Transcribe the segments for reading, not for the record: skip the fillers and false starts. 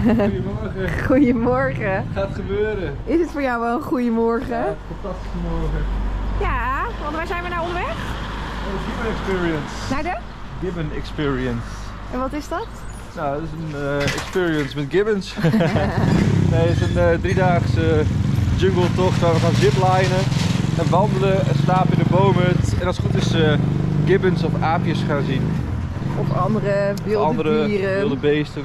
Goedemorgen. Goedemorgen. Het gaat gebeuren. Is het voor jou wel een goedemorgen? Ja, fantastische morgen. Ja, want waar zijn we nou onderweg? Gibbon Experience. Naar de? Gibbon Experience. En wat is dat? Nou, dat is een experience met gibbons. Nee, het is een driedaagse jungletocht waar we gaan ziplinen en wandelen en slapen in de bomen. En als het goed is gibbons of aapjes gaan zien. Of andere wilde dieren. Wilde beesten.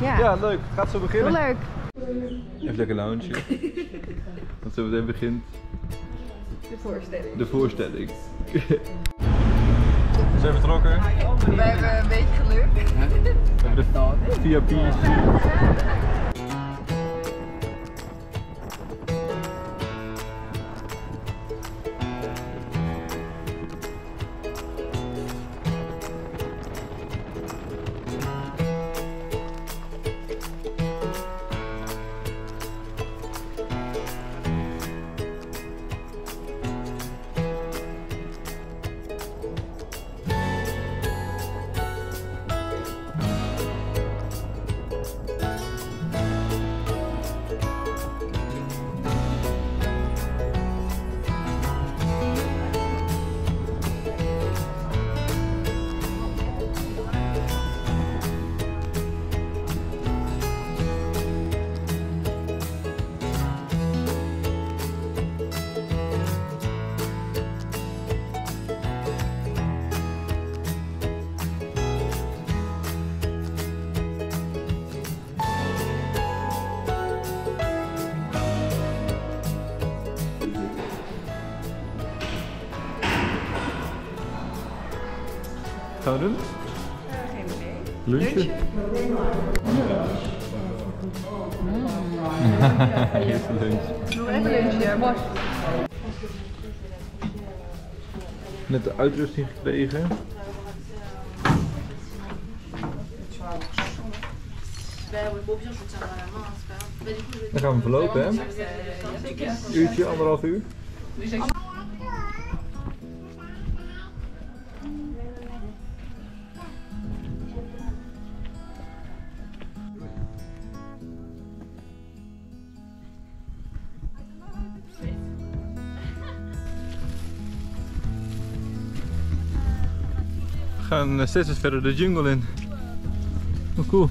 Ja. Ja, leuk. Gaat zo beginnen. Heel leuk. Even lekker lounge. Want zo meteen begint de voorstelling. De voorstelling. We zijn vertrokken. We hebben een beetje geluk. We hebben de VIP's. Gaan we doen? Geen idee. Lunchje? Eerst een lunch. Nog even lunchje, ja. Bas. Net de uitrusting gekregen. Dan gaan we verlopen, hè? Uurtje, anderhalf uur. We gaan steeds eens verder de jungle in. Oh, cool.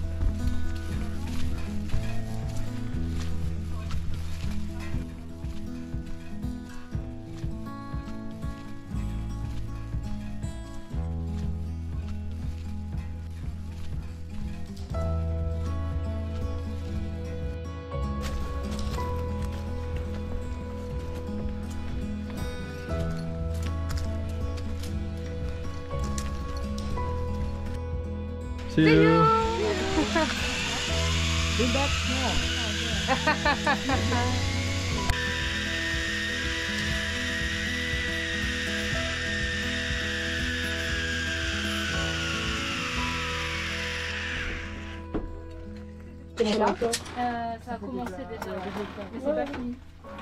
See you. Do that now. Ça a commencé déjà, mais c'est pas fini.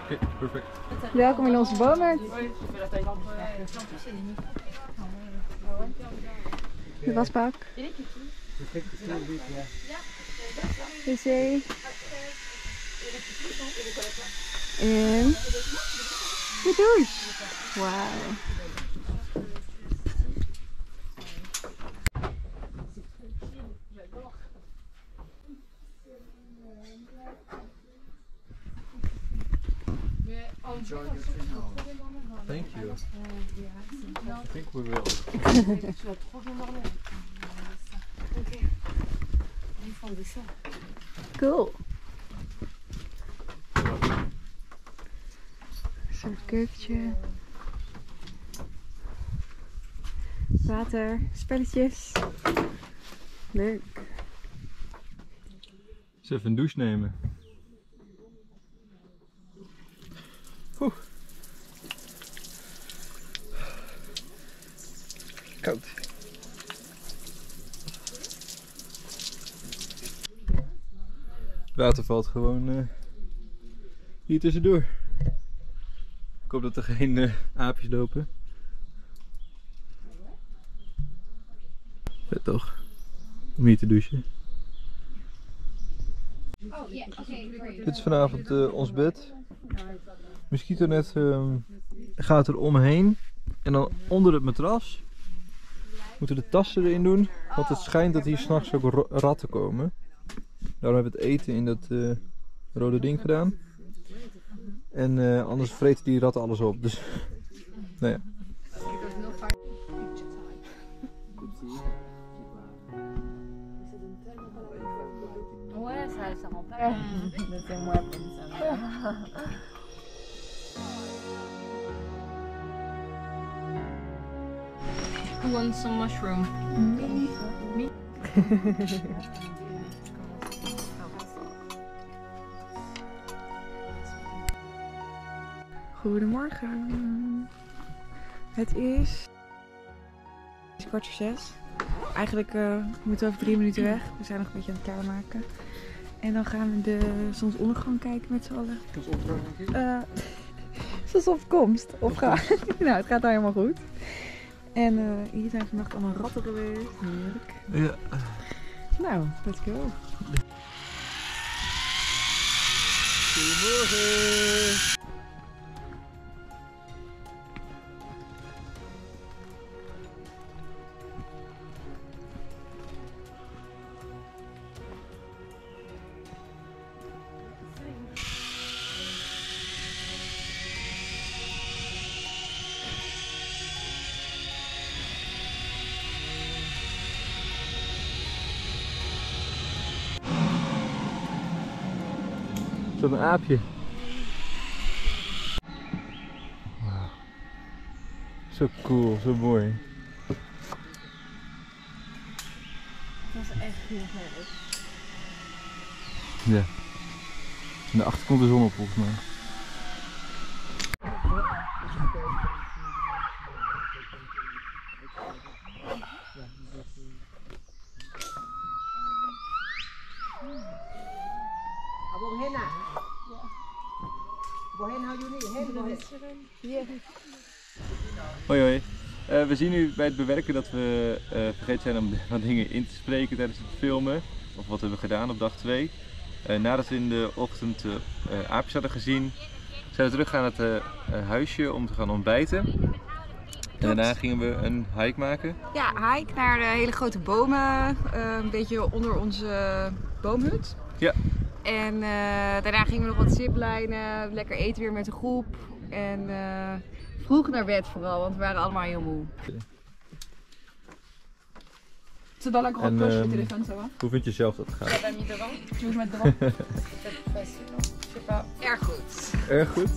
Oké, perfect. Welkom in onze boomert. De wasbak. Wc. En de douche. Wauw. Thank you. I think we will. Cool. Een soort keukentje. Water, spelletjes. Leuk. Eens even een douche nemen. Oeh. Koud. Het water valt gewoon hier tussendoor. Ik hoop dat er geen aapjes lopen. Vet toch? Om hier te douchen. Dit is vanavond ons bed. Mosquitonet gaat er omheen. En dan onder het matras moeten de tassen erin doen. Want het schijnt dat hier s'nachts ook ratten komen. Daarom hebben we het eten in dat rode ding gedaan. En anders vreten die ratten alles op. Dus, nou ja. Who wants some mushroom? Me. Goedemorgen. Het is 5:45. Eigenlijk moeten we over 3 minuten weg. We zijn nog een beetje aan het klaarmaken. En dan gaan we de zonsondergang kijken met z'n allen. Zonsondergang? Zonsopkomst. Of ga. Nou, het gaat daar helemaal goed. En hier zijn vannacht allemaal ratten geweest. Heerlijk. Ja. Nou, let's go. Goedemorgen. Zo'n aapje. Wow. Zo cool, zo mooi. Het was echt heel leuk. Ja. En daarachter komt de zon op volgens mij. Hoi hoi, we zien nu bij het bewerken dat we vergeten zijn om wat dingen in te spreken tijdens het filmen. Of wat hebben we gedaan op dag 2. Nadat we in de ochtend aapjes hadden gezien, zijn we terug naar het huisje om te gaan ontbijten. En daarna gingen we een hike maken. Ja, hike naar de hele grote bomen, een beetje onder onze boomhut. Ja. En daarna gingen we nog wat ziplijnen, lekker eten weer met de groep en vroeg naar bed vooral, want we waren allemaal heel moe. Ze dan ook een rotje met de telefoon zo. Hoe vind je zelf dat gaat? Ik ben niet ervan. Je moet met de wand. Erg goed. Erg goed.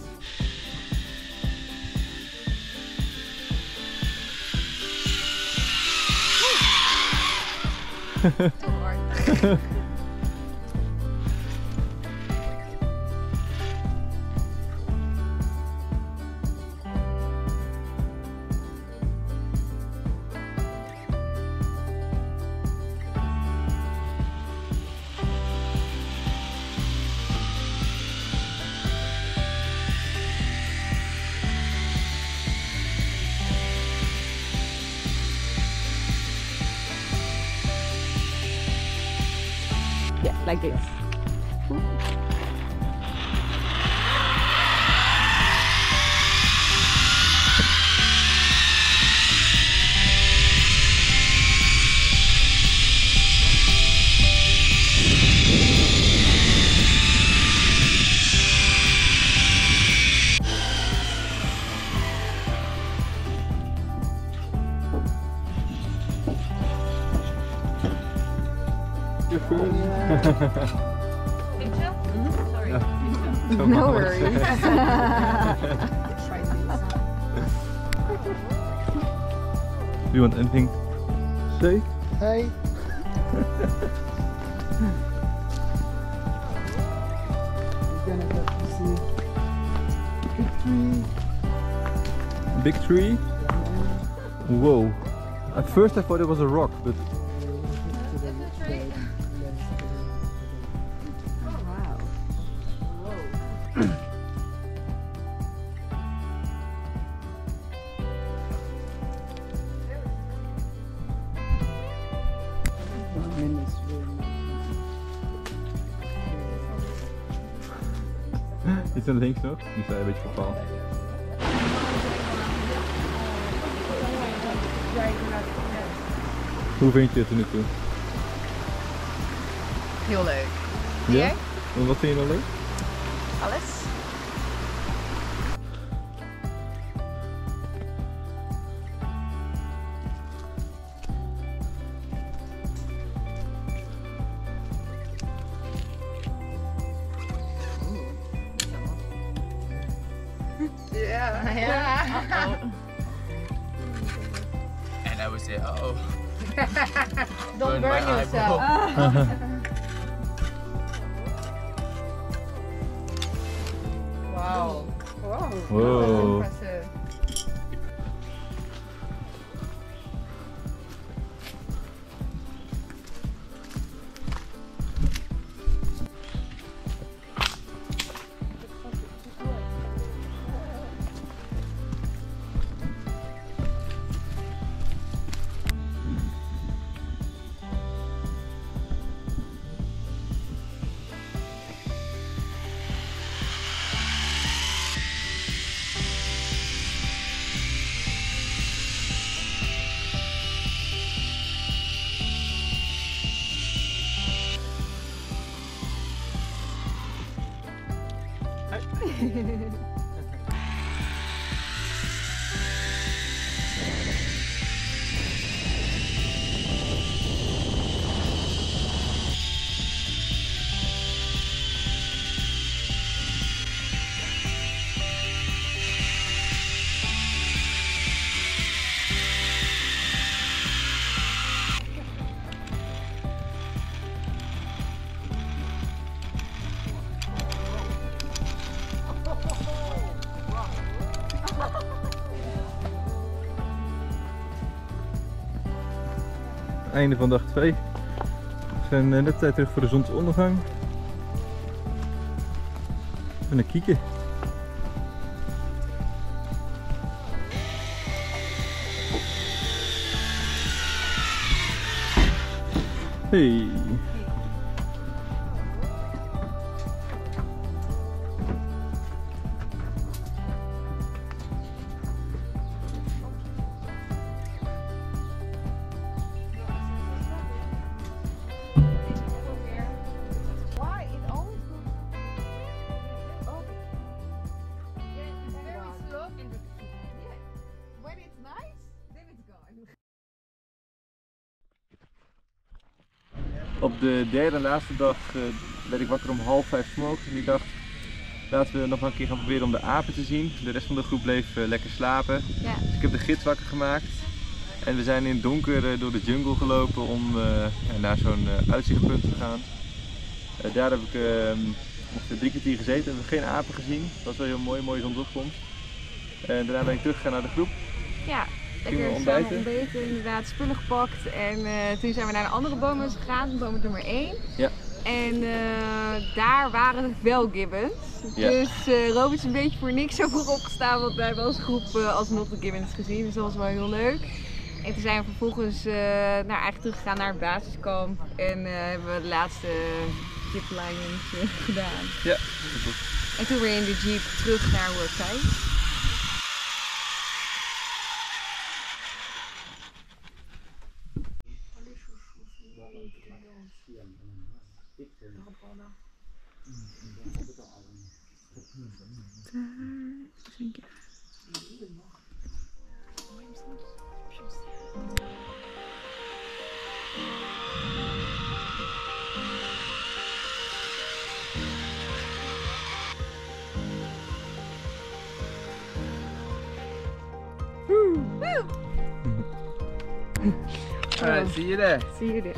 Te hard. Yeah, like this. Cool. Angel? Sorry. No worries. Do you want anything to say? Hey. We're gonna go to see big tree. Big tree? Whoa. At first I thought it was a rock, but Iets naar links nog, nu sta je een beetje vervallen. Hoe vind je het er nu toe? Heel leuk. Ja? En wat vind je dan leuk? Alles. Yeah. Yeah. Uh-oh. And I would say, uh-oh. Don't burn yourself. Wow. Wow. Whoa. That's impressive. Einde van dag 2. We zijn net tijd terug voor de zonsondergang. Even een kieken. Hey. Op de derde en laatste dag werd ik wakker om 4:30 morgens en ik dacht, laten we nog een keer gaan proberen om de apen te zien. De rest van de groep bleef lekker slapen. Ja. Dus ik heb de gids wakker gemaakt en we zijn in het donker door de jungle gelopen om naar zo'n uitzichtpunt te gaan. Daar heb ik ongeveer 3 kwartier gezeten, hebben we geen apen gezien. Dat was wel heel mooi, mooie zonsopkomst. Daarna ben ik teruggegaan naar de groep. Ja. Lekker samen ontbeten, inderdaad, spullen gepakt en toen zijn we naar de andere bomen gegaan, bomen nummer 1. Ja. En daar waren het wel gibbons, ja. Dus Robert is een beetje voor niks over opgestaan, want wij hebben als groep alsnog de gibbons gezien, dus dat was wel heel leuk. En toen zijn we vervolgens eigenlijk teruggegaan naar het basiskamp en hebben we de laatste ziplines gedaan. Ja, super. En toen weer in de jeep terug naar Worksite. All right, see you there. See you there.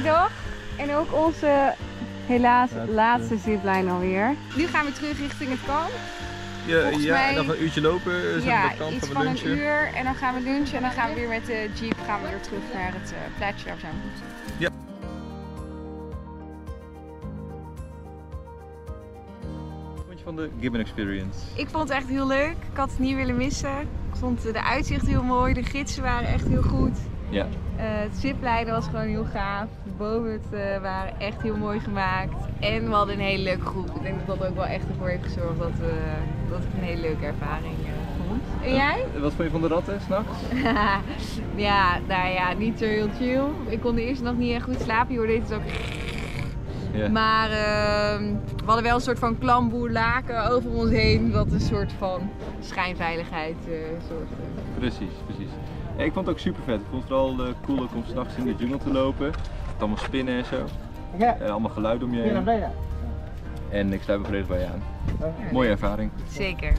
laatste dag en ook onze helaas laatste ziplijn alweer. Nu gaan we terug richting het kamp. Ja, en dan een uurtje lopen. Iets van een uur en dan gaan we lunchen en dan gaan we weer met de jeep weer terug naar het plaatsje waar we zijn moeten. Ja. Wat vond je van de Gibbon Experience? Ik vond het echt heel leuk. Ik had het niet willen missen. Ik vond de uitzicht heel mooi. De gidsen waren echt heel goed. Ja. Het zipleiden was gewoon heel gaaf. De bomen waren echt heel mooi gemaakt. En we hadden een hele leuke groep. Ik denk dat dat ook wel echt ervoor heeft gezorgd dat ik een hele leuke ervaring vond. En jij? Wat vond je van de ratten s'nachts? Ja, nou ja, niet zo heel chill. Ik kon de eerste nacht niet echt goed slapen. Je hoorde het ook. Yeah. Maar we hadden wel een soort van klamboe laken over ons heen. Dat een soort van schijnveiligheid zorgde. Precies, precies. Ja, ik vond het ook super vet. Ik vond het vooral cool ook om s'nachts in de jungle te lopen. Met allemaal spinnen en zo. Allemaal geluid om je heen. En ik sluit me volledig bij je aan. Ja. Mooie ervaring. Zeker.